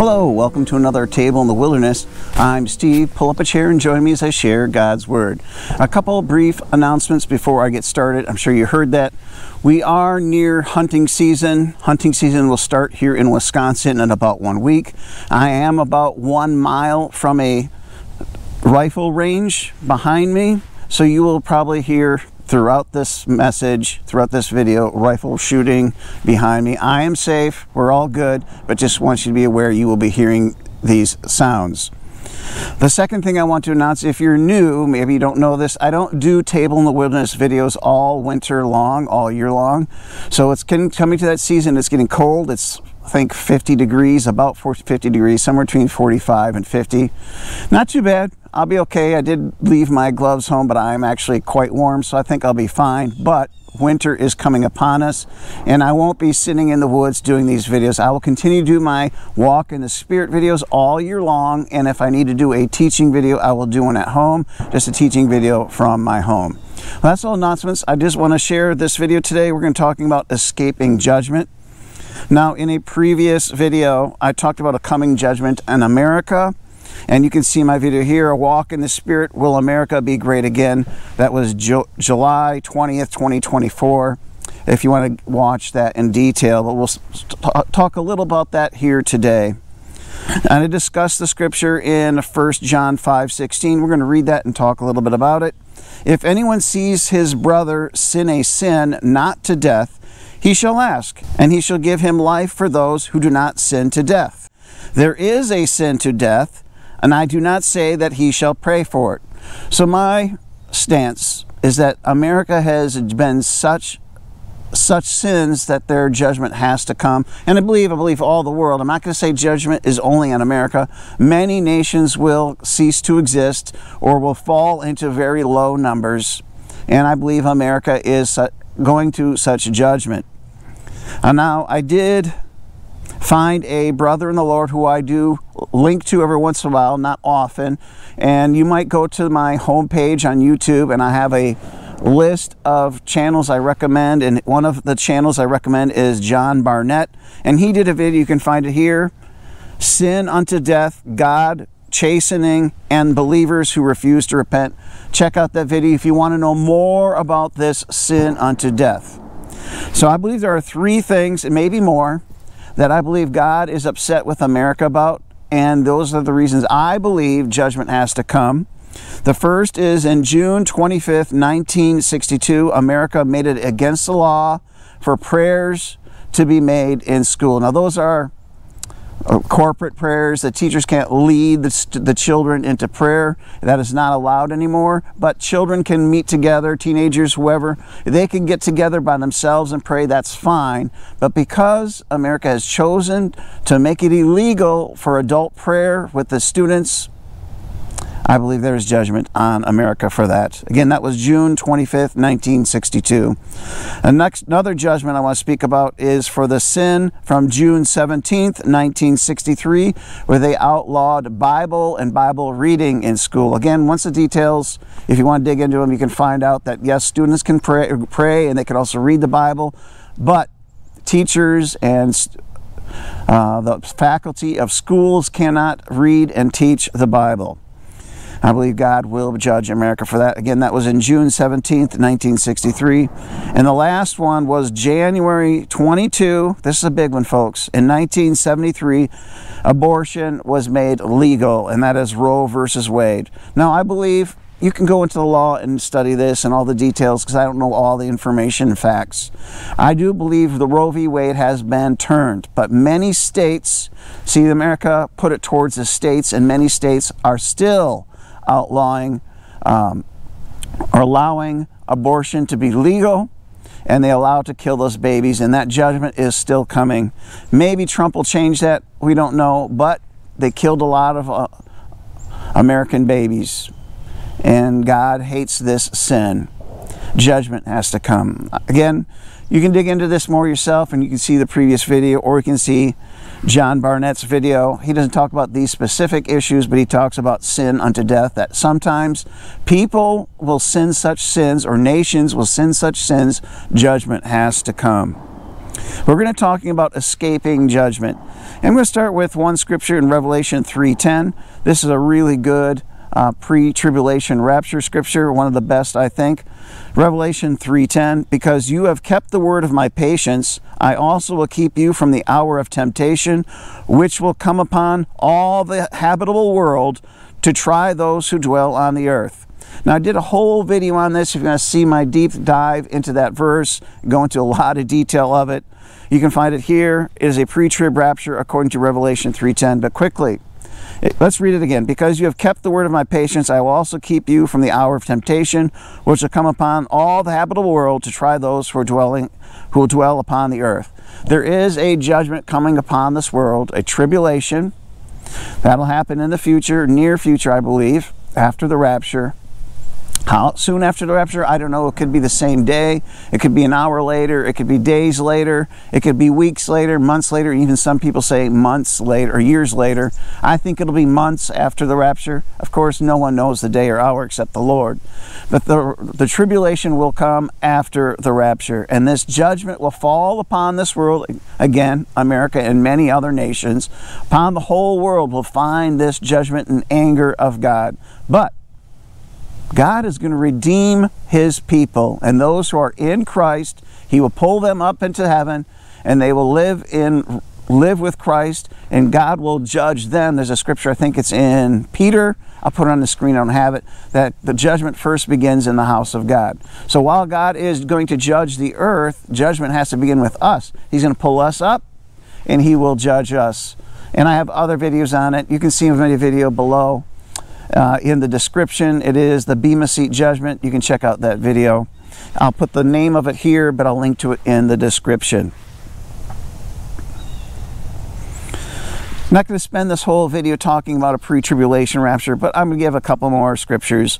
Hello, welcome to another Table in the Wilderness. I'm Steve. Pull up a chair and join me as I share God's Word. A couple brief announcements before I get started. I'm sure you heard that. We are near hunting season. Hunting season will start here in Wisconsin in about 1 week. I am about 1 mile from a rifle range behind me, so you will probably hear throughout this message, throughout this video, rifle shooting behind me. I am safe, we're all good, but just want you to be aware you will be hearing these sounds. The second thing I want to announce, if you're new, maybe you don't know this, I don't do Table in the Wilderness videos all winter long, all year long. So it's coming to that season, it's getting cold, it's I think 50 degrees, about 50 degrees, somewhere between 45 and 50. Not too bad. I'll be okay. I did leave my gloves home, but I'm actually quite warm, so I think I'll be fine. But winter is coming upon us, and I won't be sitting in the woods doing these videos. I will continue to do my walk in the spirit videos all year long, and if I need to do a teaching video, I will do one at home, just a teaching video from my home. Well, that's all announcements. I just want to share this video today. We're going to be talking about escaping judgment. Now, in a previous video, I talked about a coming judgment in America. And you can see my video here, A Walk in the Spirit, Will America Be Great Again? That was July 20th, 2024, if you want to watch that in detail. But we'll talk a little about that here today. And I discussed the scripture in 1 John 5:16. We're going to read that and talk a little bit about it. If anyone sees his brother sin a sin not to death, he shall ask, and he shall give him life for those who do not sin to death. There is a sin to death, and I do not say that he shall pray for it. So my stance is that America has been such sins that their judgment has to come. And I believe all the world. I'm not going to say judgment is only on America. Many nations will cease to exist or will fall into very low numbers. And I believe America is going to such judgment. And now I did find a brother in the Lord who I do link to every once in a while, not often. And you might go to my homepage on YouTube, and I have a list of channels I recommend. And one of the channels I recommend is John Barnett. And he did a video, you can find it here, Sin Unto Death, God, Chastening, and Believers Who Refuse to Repent. Check out that video if you want to know more about this sin unto death. So I believe there are three things, and maybe more, that I believe God is upset with America about, and those are the reasons I believe judgment has to come. The first is in June 25th, 1962, America made it against the law for prayers to be made in school. Now those are corporate prayers. The teachers can't lead the children into prayer. That is not allowed anymore, but children can meet together, teenagers, whoever. They can get together by themselves and pray. That's fine. But because America has chosen to make it illegal for adult prayer with the students, I believe there is judgment on America for that. Again, that was June 25th, 1962. And next, another judgment I want to speak about is for the sin from June 17th, 1963, where they outlawed Bible and Bible reading in school. Again, once the details, if you want to dig into them, you can find out that, yes, students can pray and they can also read the Bible, but teachers and the faculty of schools cannot read and teach the Bible. I believe God will judge America for that. Again, that was in June 17th, 1963. And the last one was January 22. This is a big one, folks. In 1973, abortion was made legal, and that is Roe v. Wade. Now, I believe you can go into the law and study this and all the details because I don't know all the information and facts. I do believe the Roe v. Wade has been turned, but many states, see, America put it towards the states, and many states are still outlawing or allowing abortion to be legal, and they allow it to kill those babies, and that judgment is still coming. Maybe Trump will change that, we don't know, but they killed a lot of American babies, and God hates this sin. Judgment has to come. Again, you can dig into this more yourself, and you can see the previous video, or you can see John Barnett's video. He doesn't talk about these specific issues, but he talks about sin unto death, that sometimes people will sin such sins, or nations will sin such sins, judgment has to come. We're going to be talking about escaping judgment. And I'm going to start with one scripture in Revelation 3:10. This is a really good pre-tribulation rapture scripture, one of the best, I think. Revelation 3:10, because you have kept the word of my patience, I also will keep you from the hour of temptation, which will come upon all the habitable world to try those who dwell on the earth. Now, I did a whole video on this. If you're going to see my deep dive into that verse, go into a lot of detail of it. You can find it here. It is a pre-trib rapture according to Revelation 3:10. But quickly, let's read it again. Because you have kept the word of my patience, I will also keep you from the hour of temptation, which will come upon all the habitable world to try those who will dwell upon the earth. There is a judgment coming upon this world, a tribulation. That'll happen in the future, near future, I believe, after the rapture. How soon after the rapture? I don't know. It could be the same day. It could be an hour later. It could be days later. It could be weeks later, months later. Even some people say months later or years later. I think it'll be months after the rapture. Of course, no one knows the day or hour except the Lord. But the tribulation will come after the rapture. And this judgment will fall upon this world, again, America and many other nations. Upon the whole world will find this judgment and anger of God. But God is going to redeem his people, and those who are in Christ, he will pull them up into heaven, and they will live with Christ, and God will judge them. There's a scripture, I think it's in Peter. I'll put it on the screen, I don't have it, that the judgment first begins in the house of God. So while God is going to judge the earth, judgment has to begin with us. He's going to pull us up, and he will judge us. And I have other videos on it. You can see my video below. In the description, it is the Bema Seat Judgment. You can check out that video. I'll put the name of it here, but I'll link to it in the description. I'm not going to spend this whole video talking about a pre-tribulation rapture, but I'm going to give a couple more scriptures.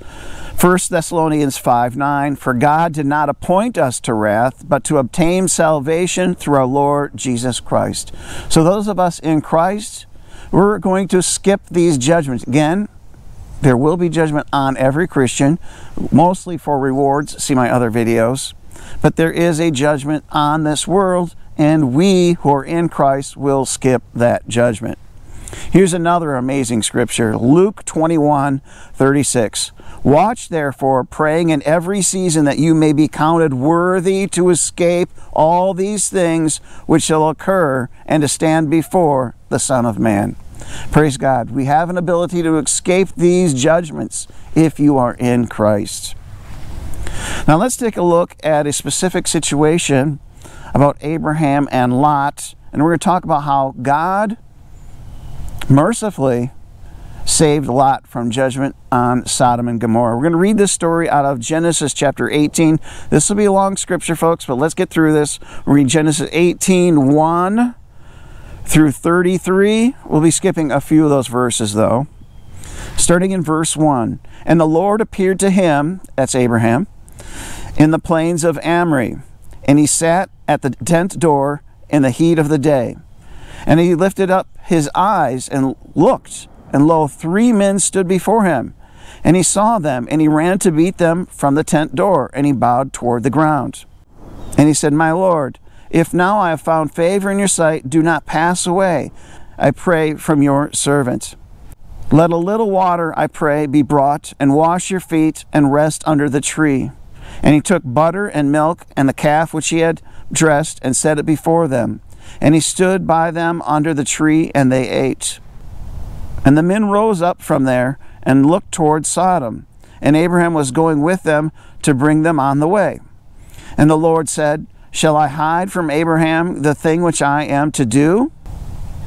1 Thessalonians 5:9, for God did not appoint us to wrath, but to obtain salvation through our Lord Jesus Christ. So those of us in Christ, we're going to skip these judgments. Again, there will be judgment on every Christian, mostly for rewards. See my other videos. But there is a judgment on this world, and we who are in Christ will skip that judgment. Here's another amazing scripture, Luke 21:36. Watch therefore, praying in every season, that you may be counted worthy to escape all these things which shall occur, and to stand before the Son of Man. Praise God, we have an ability to escape these judgments if you are in Christ. Now let's take a look at a specific situation about Abraham and Lot, and we're going to talk about how God mercifully saved Lot from judgment on Sodom and Gomorrah. We're going to read this story out of Genesis chapter 18. This will be a long scripture, folks, but let's get through this. We'll read Genesis 18:1. Through 33, we'll be skipping a few of those verses though. Starting in verse 1, and the Lord appeared to him, that's Abraham, in the plains of Mamre, and he sat at the tent door in the heat of the day. And he lifted up his eyes and looked, and lo, 3 men stood before him. And he saw them, and he ran to meet them from the tent door, and he bowed toward the ground. And he said, my Lord, if now I have found favor in your sight, do not pass away, I pray, from your servant. Let a little water, I pray, be brought, and wash your feet, and rest under the tree. And he took butter and milk and the calf which he had dressed, and set it before them. And he stood by them under the tree, and they ate. And the men rose up from there, and looked toward Sodom. And Abraham was going with them to bring them on the way. And the Lord said, shall I hide from Abraham the thing which I am to do?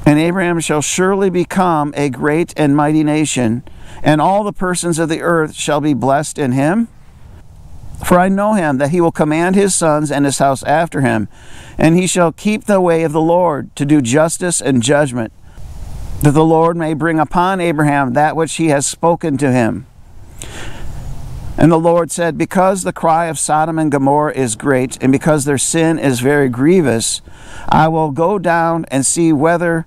And Abraham shall surely become a great and mighty nation, and all the persons of the earth shall be blessed in him. For I know him, that he will command his sons and his house after him, and he shall keep the way of the Lord to do justice and judgment, that the Lord may bring upon Abraham that which he has spoken to him. And the Lord said, because the cry of Sodom and Gomorrah is great, and because their sin is very grievous, I will go down and see whether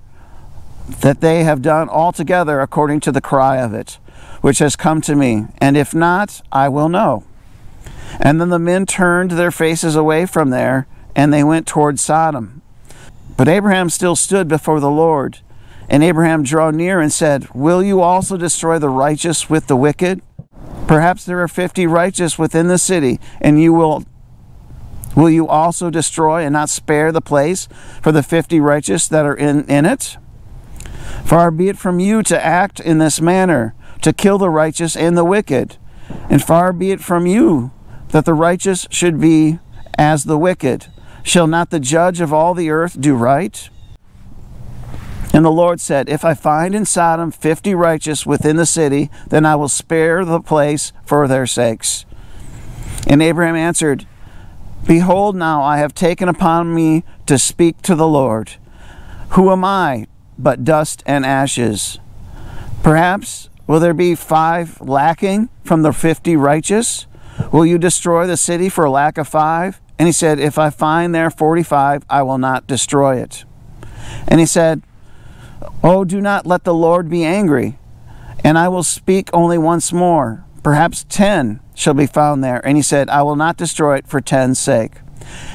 that they have done altogether according to the cry of it, which has come to me. And if not, I will know. And then the men turned their faces away from there, and they went toward Sodom. But Abraham still stood before the Lord. And Abraham drew near and said, Will you also destroy the righteous with the wicked? Perhaps there are 50 righteous within the city, and you will you also destroy and not spare the place for the 50 righteous that are in it? Far be it from you to act in this manner, to kill the righteous and the wicked. And far be it from you that the righteous should be as the wicked. Shall not the judge of all the earth do right? And the Lord said, If I find in Sodom 50 righteous within the city, then I will spare the place for their sakes. And Abraham answered, Behold, now I have taken upon me to speak to the Lord. Who am I but dust and ashes? Perhaps will there be 5 lacking from the 50 righteous? Will you destroy the city for lack of 5? And he said, If I find there 45, I will not destroy it. And he said, Oh, do not let the Lord be angry, and I will speak only once more. Perhaps 10 shall be found there. And he said, I will not destroy it for 10's sake.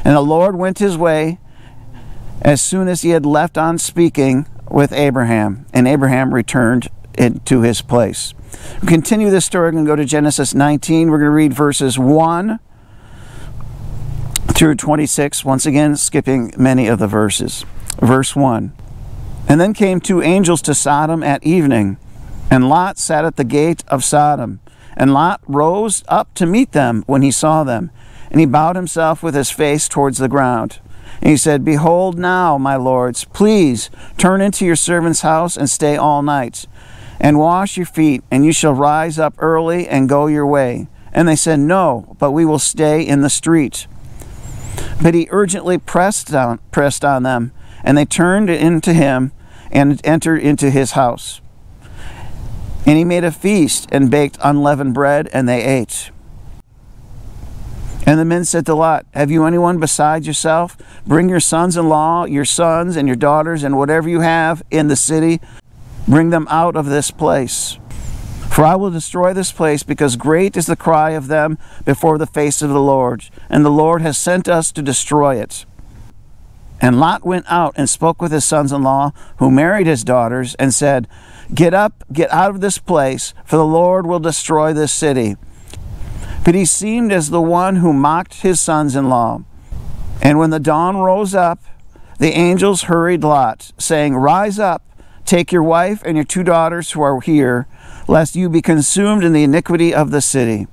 And the Lord went his way as soon as he had left on speaking with Abraham. And Abraham returned into his place. We continue this story. We're going to go to Genesis 19. We're going to read verses 1 through 26. Once again, skipping many of the verses. Verse 1. And then came 2 angels to Sodom at evening, and Lot sat at the gate of Sodom. And Lot rose up to meet them when he saw them, and he bowed himself with his face towards the ground. And he said, Behold now, my lords, please turn into your servant's house and stay all night, and wash your feet, and you shall rise up early and go your way. And they said, No, but we will stay in the street. But he urgently pressed on them, and they turned into him and entered into his house. And he made a feast and baked unleavened bread, and they ate. And the men said to Lot, Have you anyone besides yourself? Bring your sons-in-law, your sons and your daughters, and whatever you have in the city. Bring them out of this place. For I will destroy this place, because great is the cry of them before the face of the Lord. And the Lord has sent us to destroy it. And Lot went out and spoke with his sons-in-law, who married his daughters, and said, Get up, get out of this place, for the Lord will destroy this city. But he seemed as the one who mocked his sons-in-law. And when the dawn rose up, the angels hurried Lot, saying, Rise up, take your wife and your 2 daughters who are here, lest you be consumed in the iniquity of the city.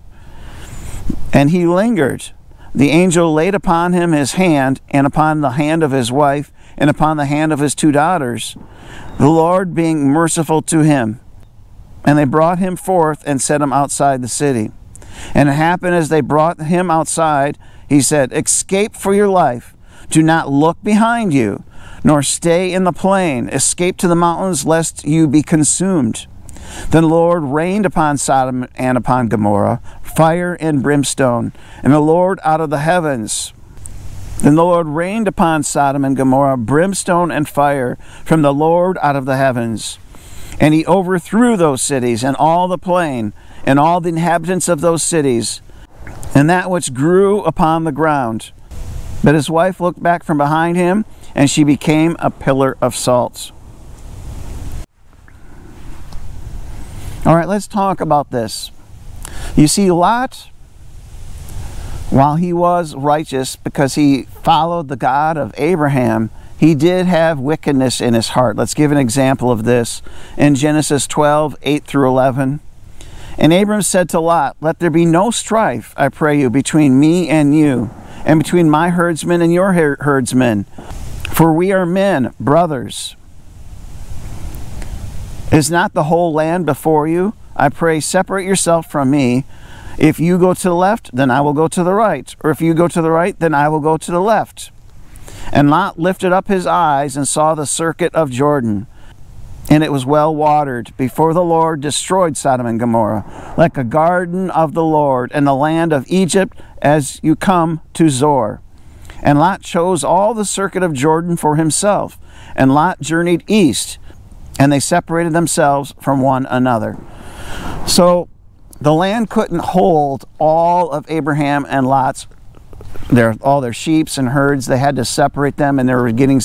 And he lingered. The angel laid upon him his hand, and upon the hand of his wife, and upon the hand of his 2 daughters, the Lord being merciful to him. And they brought him forth and set him outside the city. And it happened as they brought him outside, he said, Escape for your life. Do not look behind you, nor stay in the plain. Escape to the mountains, lest you be consumed. Then the Lord rained upon Sodom and upon Gomorrah, fire and brimstone, and the Lord out of the heavens. Then the Lord rained upon Sodom and Gomorrah, brimstone and fire, from the Lord out of the heavens. And he overthrew those cities, and all the plain, and all the inhabitants of those cities, and that which grew upon the ground. But his wife looked back from behind him, and she became a pillar of salt. All right, let's talk about this. You see, Lot, while he was righteous because he followed the God of Abraham, he did have wickedness in his heart. Let's give an example of this in Genesis 12, 8 through 11. And Abram said to Lot, Let there be no strife, I pray you, between me and you, and between my herdsmen and your herdsmen, for we are men, brothers. Is not the whole land before you? I pray, separate yourself from me. If you go to the left, then I will go to the right. Or if you go to the right, then I will go to the left. And Lot lifted up his eyes and saw the circuit of Jordan. And it was well watered before the Lord destroyed Sodom and Gomorrah, like a garden of the Lord in the land of Egypt as you come to Zoar. And Lot chose all the circuit of Jordan for himself. And Lot journeyed east, and they separated themselves from one another. So the land couldn't hold all of Abraham and Lot's, all their sheep and herds. They had to separate them, and they were getting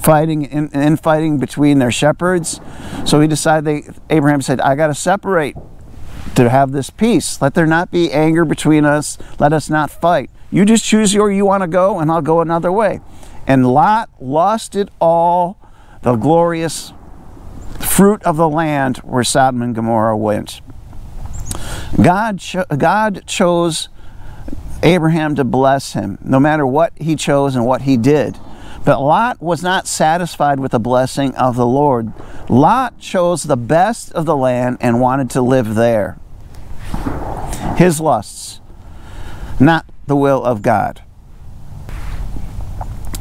fighting and infighting between their shepherds. So he decided, Abraham said, I got to separate to have this peace. Let there not be anger between us. Let us not fight. You just choose where you want to go, and I'll go another way. And Lot lost it all, the glorious fruit of the land where Sodom and Gomorrah went. God chose Abraham to bless him, no matter what he chose and what he did. But Lot was not satisfied with the blessing of the Lord. Lot chose the best of the land and wanted to live there. His lusts, not the will of God.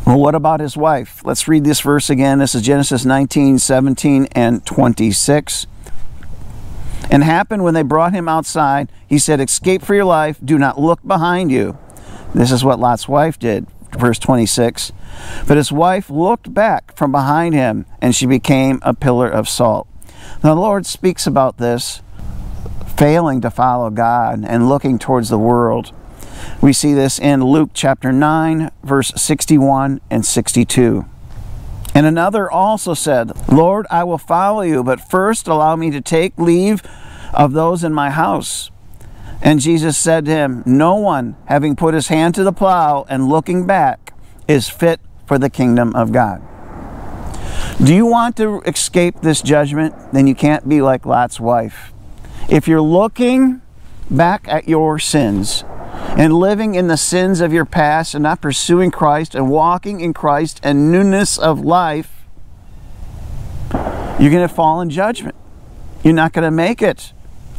Well, what about his wife? Let's read this verse again. This is Genesis 19, 17, and 26. And happened when they brought him outside, he said, escape for your life, do not look behind you. This is what Lot's wife did, verse 26. But his wife looked back from behind him, and she became a pillar of salt. Now, the Lord speaks about this, failing to follow God and looking towards the world. We see this in Luke chapter 9, verse 61 and 62. And another also said, Lord, I will follow you, but first allow me to take leave of those in my house. And Jesus said to him, no one, having put his hand to the plow and looking back, is fit for the kingdom of God. Do you want to escape this judgment? Then you can't be like Lot's wife. If you're looking back at your sins and living in the sins of your past and not pursuing Christ and walking in Christ and newness of life, you're going to fall in judgment. You're not going to make it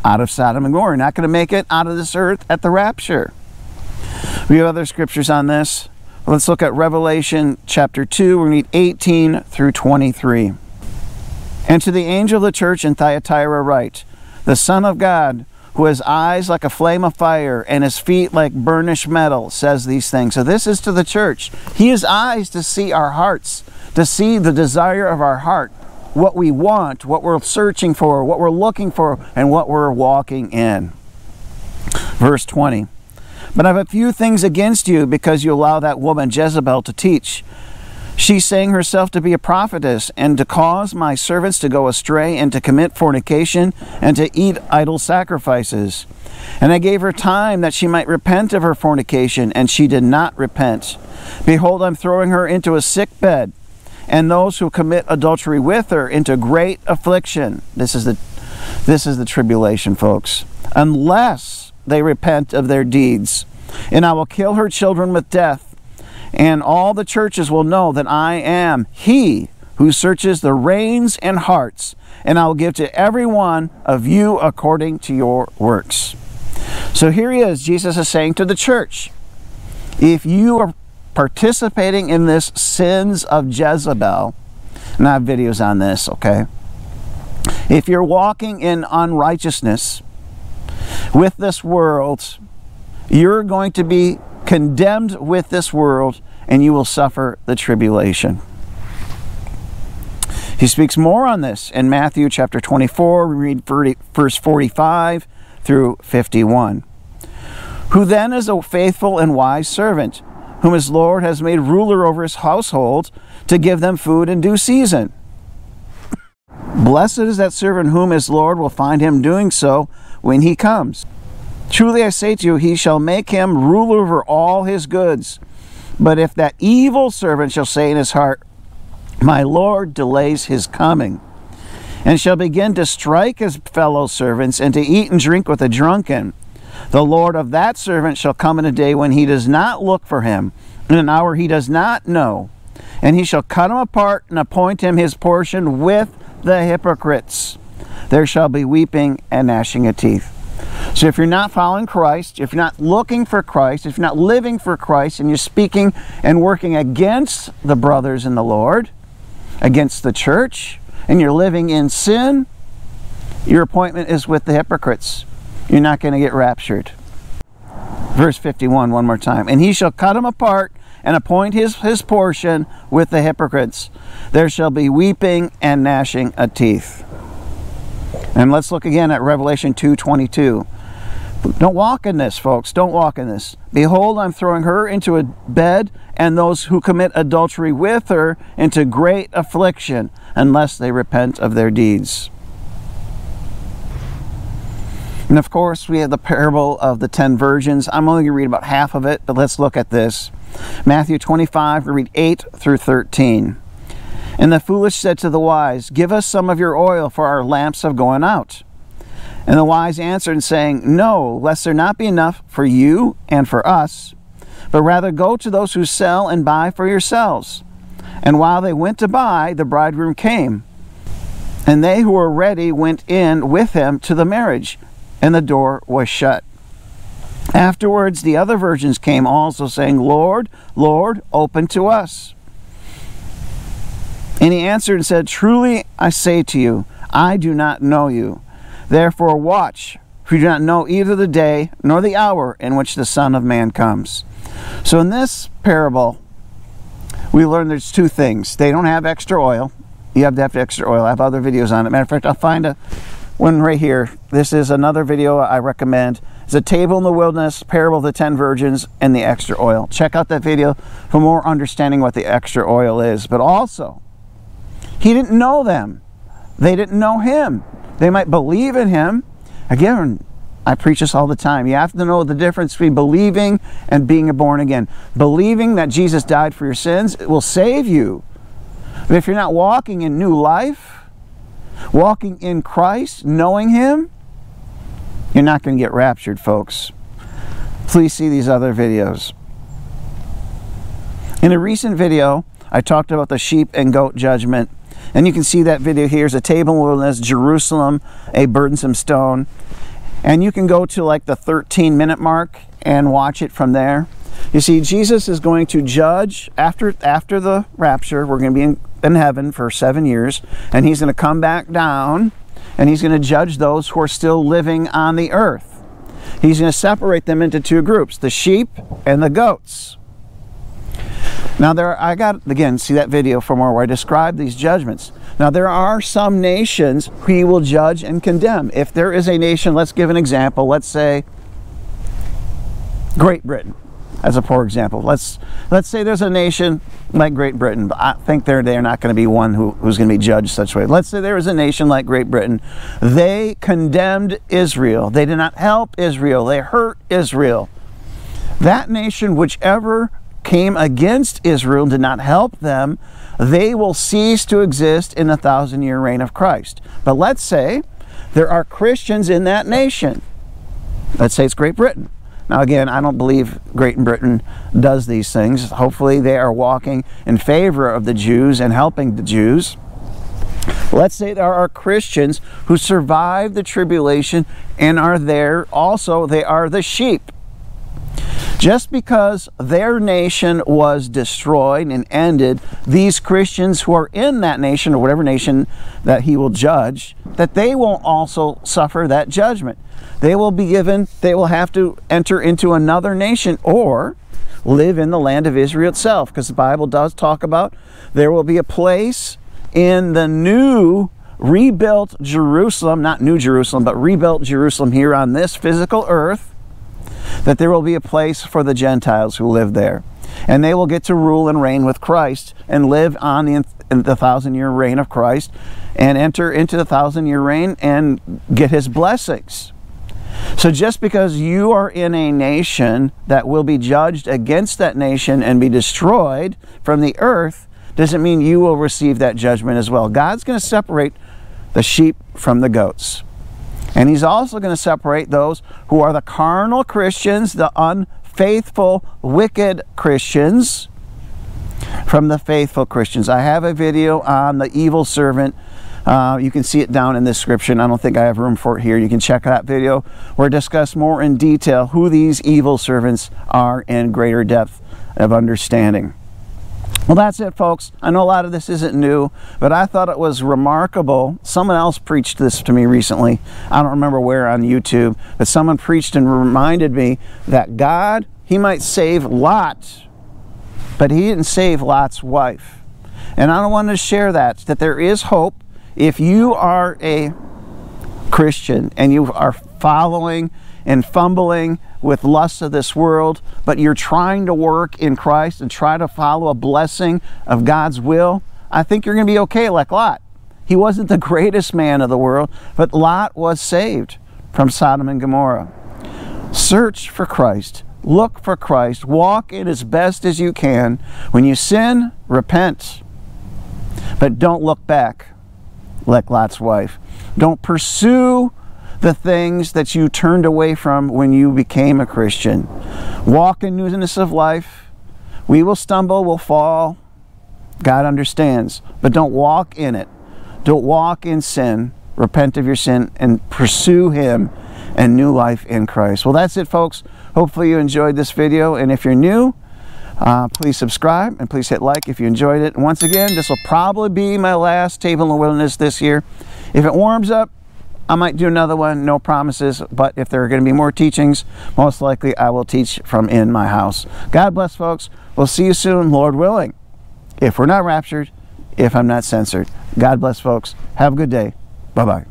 out of Sodom and Gomorrah. You're not going to make it out of this earth at the rapture. We have other scriptures on this. Let's look at Revelation chapter 2. We're going to read 18 through 23. And to the angel of the church in Thyatira write, the Son of God, who has eyes like a flame of fire and his feet like burnished metal, says these things. So this is to the church. He has eyes to see our hearts, to see the desire of our heart, what we want, what we're searching for, what we're looking for, and what we're walking in. Verse 20. But I have a few things against you, because you allow that woman Jezebel to teach. She sang herself to be a prophetess, and to cause my servants to go astray, and to commit fornication, and to eat idol sacrifices. And I gave her time that she might repent of her fornication, and she did not repent. Behold, I'm throwing her into a sick bed, and those who commit adultery with her into great affliction. This is the tribulation, folks. Unless they repent of their deeds. And I will kill her children with death, and all the churches will know that I am he who searches the reins and hearts, and I will give to every one of you according to your works. So here he is, Jesus is saying to the church, if you are participating in this sins of Jezebel, and I have videos on this, okay? If you're walking in unrighteousness with this world, you're going to be condemned with this world, and you will suffer the tribulation. He speaks more on this in Matthew chapter 24. We read verse 45 through 51. Who then is a faithful and wise servant, whom his Lord has made ruler over his household, to give them food in due season. Blessed is that servant whom his Lord will find him doing so when he comes. Truly I say to you, he shall make him ruler over all his goods. But if that evil servant shall say in his heart, my Lord delays his coming, and shall begin to strike his fellow servants, and to eat and drink with the drunken, the Lord of that servant shall come in a day when he does not look for him, in an hour he does not know, and he shall cut him apart and appoint him his portion with the hypocrites. There shall be weeping and gnashing of teeth. So if you're not following Christ, if you're not looking for Christ, if you're not living for Christ, and you're speaking and working against the brothers in the Lord, against the church, and you're living in sin, your appointment is with the hypocrites. You're not going to get raptured. Verse 51, one more time. And he shall cut him apart and appoint his portion with the hypocrites. There shall be weeping and gnashing of teeth. And let's look again at Revelation 2:22. Don't walk in this, folks. Don't walk in this. Behold, I'm throwing her into a bed, and those who commit adultery with her into great affliction, unless they repent of their deeds. And of course, we have the parable of the 10 virgins. I'm only going to read about half of it, but let's look at this. Matthew 25, we read 8 through 13. And the foolish said to the wise, "Give us some of your oil, for our lamps have gone out." And the wise answered, saying, "No, lest there not be enough for you and for us, but rather go to those who sell and buy for yourselves." And while they went to buy, the bridegroom came. And they who were ready went in with him to the marriage, and the door was shut. Afterwards the other virgins came also, saying, "Lord, Lord, open to us." And he answered and said, "Truly I say to you, I do not know you. Therefore watch, for you do not know either the day nor the hour in which the Son of Man comes." So in this parable, we learn there's two things. They don't have extra oil. You have to have extra oil. I have other videos on it. Matter of fact, I'll find a one right here. This is another video I recommend. It's A Table in the Wilderness, Parable of the 10 Virgins, and the extra oil. Check out that video for more understanding what the extra oil is. But also, he didn't know them. They didn't know him. They might believe in him. Again, I preach this all the time. You have to know the difference between believing and being born again. Believing that Jesus died for your sins, it will save you. But if you're not walking in new life, walking in Christ, knowing him, you're not going to get raptured, folks. Please see these other videos. In a recent video, I talked about the sheep and goat judgment. And you can see that video here. It's A Table in the Wilderness, Jerusalem, a burdensome stone. And you can go to like the 13-minute mark and watch it from there. You see, Jesus is going to judge after the rapture. We're going to be in heaven for 7 years. And he's going to come back down, and he's going to judge those who are still living on the earth. He's going to separate them into two groups, the sheep and the goats. Now I got, again, see that video for more where I describe these judgments. Now there are some nations who he will judge and condemn. If there is a nation, let's give an example. Let's say Great Britain, as a poor example. Let's say there's a nation like Great Britain, but I think they're not going to be one who's going to be judged such a way. Let's say there is a nation like Great Britain. They condemned Israel. They did not help Israel. They hurt Israel. That nation, whichever came against Israel and did not help them, they will cease to exist in the 1,000-year reign of Christ. But let's say there are Christians in that nation. Let's say it's Great Britain. Now again, I don't believe Great Britain does these things. Hopefully they are walking in favor of the Jews and helping the Jews. Let's say there are Christians who survived the tribulation and are there. Also, they are the sheep. Just because their nation was destroyed and ended, these Christians who are in that nation, or whatever nation that he will judge, that they won't also suffer that judgment. They will be given, they will have to enter into another nation or live in the land of Israel itself, because the Bible does talk about there will be a place in the new rebuilt Jerusalem, not New Jerusalem, but rebuilt Jerusalem here on this physical earth, that there will be a place for the Gentiles who live there. And they will get to rule and reign with Christ and live on the 1,000-year reign of Christ and enter into the 1,000-year reign and get his blessings. So just because you are in a nation that will be judged against that nation and be destroyed from the earth doesn't mean you will receive that judgment as well. God's going to separate the sheep from the goats. And he's also going to separate those who are the carnal Christians, the unfaithful, wicked Christians, from the faithful Christians. I have a video on the evil servant. You can see it down in the description. I don't think I have room for it here. You can check that video where I discuss more in detail who these evil servants are in greater depth of understanding. Well, that's it, folks. I know a lot of this isn't new, but I thought it was remarkable. Someone else preached this to me recently. I don't remember where on YouTube, but someone preached and reminded me that God, he might save Lot, but he didn't save Lot's wife. And I wanted to share that there is hope if you are a Christian and you are following and fumbling with lusts of this world, but you're trying to work in Christ and try to follow a blessing of God's will, I think you're going to be okay like Lot. He wasn't the greatest man of the world, but Lot was saved from Sodom and Gomorrah. Search for Christ. Look for Christ. Walk in as best as you can. When you sin, repent. But don't look back like Lot's wife. Don't pursue the things that you turned away from when you became a Christian. Walk in newness of life. We will stumble, we'll fall. God understands. But don't walk in it. Don't walk in sin. Repent of your sin and pursue Him and new life in Christ. Well, that's it, folks. Hopefully you enjoyed this video. And if you're new, please subscribe and please hit like if you enjoyed it. And once again, this will probably be my last Table in the Wilderness this year. If it warms up, I might do another one, no promises. But if there are going to be more teachings, most likely I will teach from in my house. God bless, folks. We'll see you soon, Lord willing. If we're not raptured, if I'm not censored. God bless, folks. Have a good day. Bye-bye.